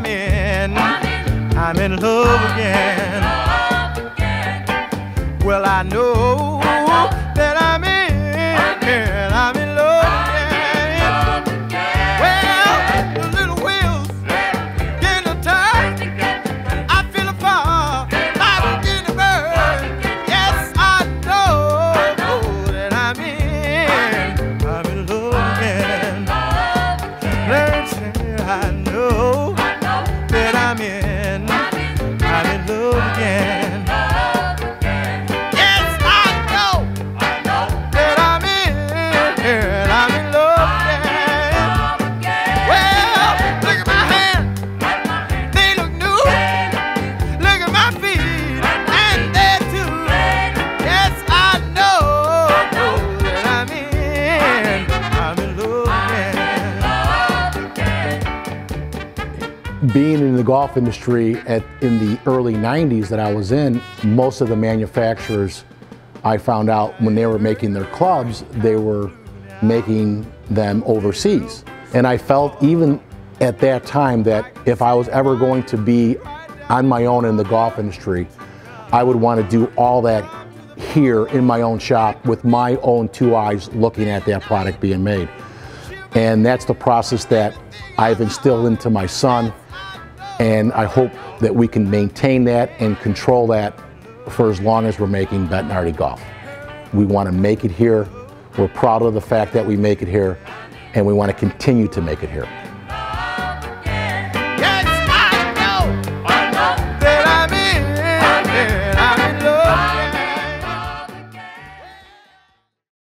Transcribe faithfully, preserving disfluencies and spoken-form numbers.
I'm in, I'm in love again. Well, I know that I'm in, I'm in love again. Well, the little wheels getting tired. I feel a fire, I'm getting burned. Yes, I know that I'm in, I'm in love again. Let's say I know that I'm in, I'm in love again. Being in the golf industry at, in the early nineties that I was in, most of the manufacturers, I found out when they were making their clubs, they were making them overseas. And I felt even at that time that if I was ever going to be on my own in the golf industry, I would want to do all that here in my own shop with my own two eyes looking at that product being made. And that's the process that I've instilled into my son. And I hope that we can maintain that and control that for as long as we're making Bettinardi Golf. We want to make it here. We're proud of the fact that we make it here, and we want to continue to make it here.